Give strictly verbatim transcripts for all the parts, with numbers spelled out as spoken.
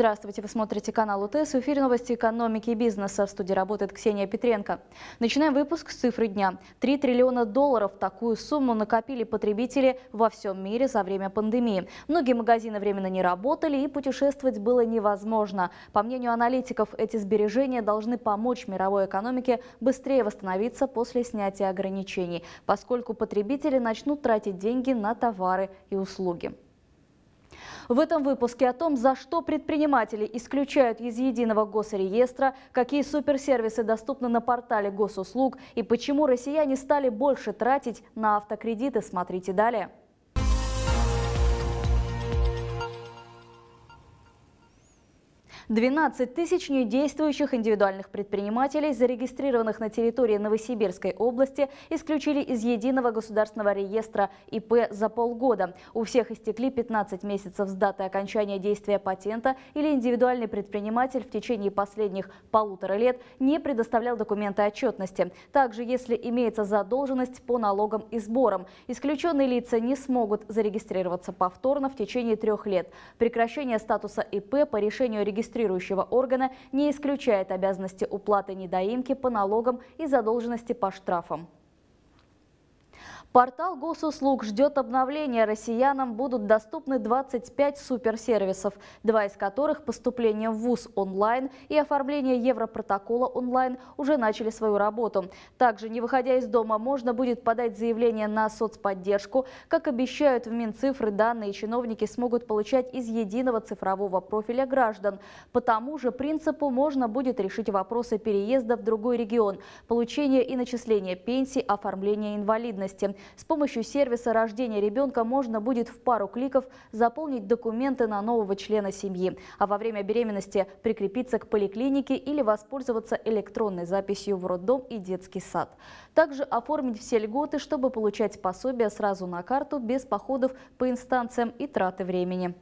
Здравствуйте, вы смотрите канал ОТС, в эфире новости экономики и бизнеса. В студии работает Ксения Петренко. Начинаем выпуск с цифры дня. три триллиона долларов. Такую сумму накопили потребители во всем мире за время пандемии. Многие магазины временно не работали и путешествовать было невозможно. По мнению аналитиков, эти сбережения должны помочь мировой экономике быстрее восстановиться после снятия ограничений, поскольку потребители начнут тратить деньги на товары и услуги. В этом выпуске о том, за что предприниматели исключают из единого госреестра, какие суперсервисы доступны на портале Госуслуг и почему россияне стали больше тратить на автокредиты. Смотрите далее. двенадцать тысяч недействующих индивидуальных предпринимателей, зарегистрированных на территории Новосибирской области, исключили из Единого государственного реестра ИП за полгода. У всех истекли пятнадцать месяцев с даты окончания действия патента или индивидуальный предприниматель в течение последних полутора лет не предоставлял документы отчетности. Также, если имеется задолженность по налогам и сборам, исключенные лица не смогут зарегистрироваться повторно в течение трех лет. Прекращение статуса ИП по решению регистрирующего органа не исключает обязанности уплаты недоимки по налогам и задолженности по штрафам. Портал Госуслуг ждет обновления. Россиянам будут доступны двадцать пять суперсервисов, два из которых – поступление в вуз онлайн и оформление Европротокола онлайн уже начали свою работу. Также, не выходя из дома, можно будет подать заявление на соцподдержку. Как обещают в Минцифры, данные чиновники смогут получать из единого цифрового профиля граждан. По тому же принципу можно будет решить вопросы переезда в другой регион, получения и начисления пенсий, оформления инвалидности. С помощью сервиса рождения ребенка можно будет в пару кликов заполнить документы на нового члена семьи, а во время беременности прикрепиться к поликлинике или воспользоваться электронной записью в роддом и детский сад. Также оформить все льготы, чтобы получать пособие сразу на карту без походов по инстанциям и траты времени.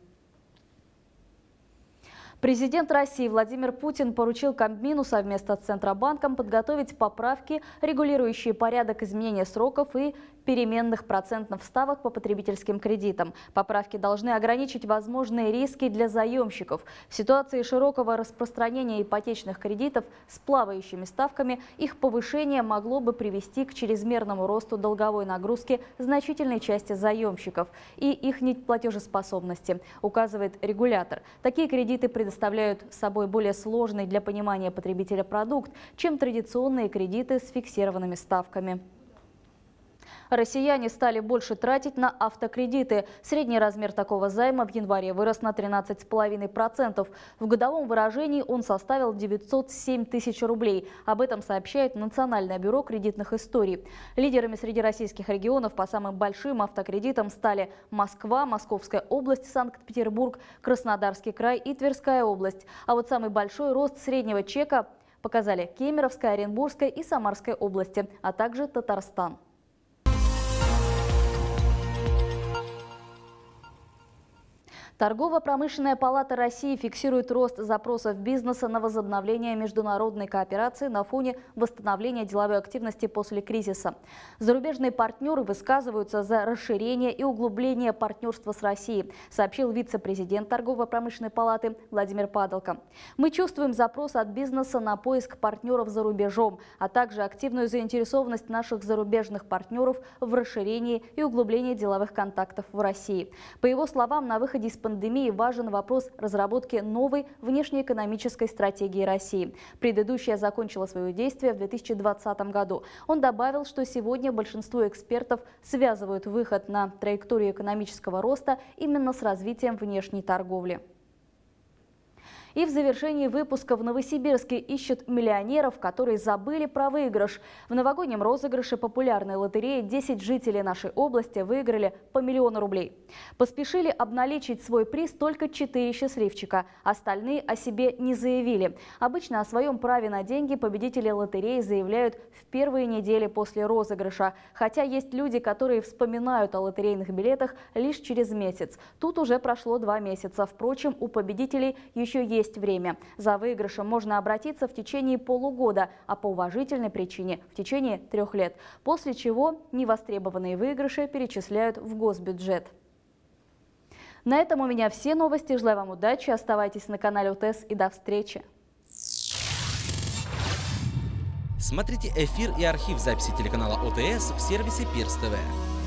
Президент России Владимир Путин поручил Кабмину совместно с Центробанком подготовить поправки, регулирующие порядок изменения сроков и переменных процентных ставок по потребительским кредитам. Поправки должны ограничить возможные риски для заемщиков. В ситуации широкого распространения ипотечных кредитов с плавающими ставками их повышение могло бы привести к чрезмерному росту долговой нагрузки значительной части заемщиков и их неплатежеспособности, указывает регулятор. Такие кредиты предоставляют собой более сложный для понимания потребителя продукт, чем традиционные кредиты с фиксированными ставками. Россияне стали больше тратить на автокредиты. Средний размер такого займа в январе вырос на тринадцать и пять десятых процента. В годовом выражении он составил девятьсот семь тысяч рублей. Об этом сообщает Национальное бюро кредитных историй. Лидерами среди российских регионов по самым большим автокредитам стали Москва, Московская область, Санкт-Петербург, Краснодарский край и Тверская область. А вот самый большой рост среднего чека показали Кемеровская, Оренбургская и Самарская области, а также Татарстан. Торгово-промышленная палата России фиксирует рост запросов бизнеса на возобновление международной кооперации на фоне восстановления деловой активности после кризиса. Зарубежные партнеры высказываются за расширение и углубление партнерства с Россией, сообщил вице-президент Торгово-промышленной палаты Владимир Падалко. Мы чувствуем запрос от бизнеса на поиск партнеров за рубежом, а также активную заинтересованность наших зарубежных партнеров в расширении и углублении деловых контактов в России. По его словам, на выходе из пандемии важен вопрос разработки новой внешнеэкономической стратегии России. Предыдущая закончила свое действие в две тысячи двадцатом году. Он добавил, что сегодня большинство экспертов связывают выход на траекторию экономического роста именно с развитием внешней торговли. И в завершении выпуска: в Новосибирске ищут миллионеров, которые забыли про выигрыш. В новогоднем розыгрыше популярной лотереи десять жителей нашей области выиграли по миллиону рублей. Поспешили обналичить свой приз только четыре счастливчика, остальные о себе не заявили. Обычно о своем праве на деньги победители лотереи заявляют в первые недели после розыгрыша. Хотя есть люди, которые вспоминают о лотерейных билетах лишь через месяц. Тут уже прошло два месяца. Впрочем, у победителей еще есть время. За выигрышем можно обратиться в течение полугода, а по уважительной причине – в течение трех лет. После чего невостребованные выигрыши перечисляют в госбюджет. На этом у меня все новости. Желаю вам удачи. Оставайтесь на канале О Т С и до встречи. Смотрите эфир и архив записи телеканала О Т С в сервисе ПИРС-ТВ.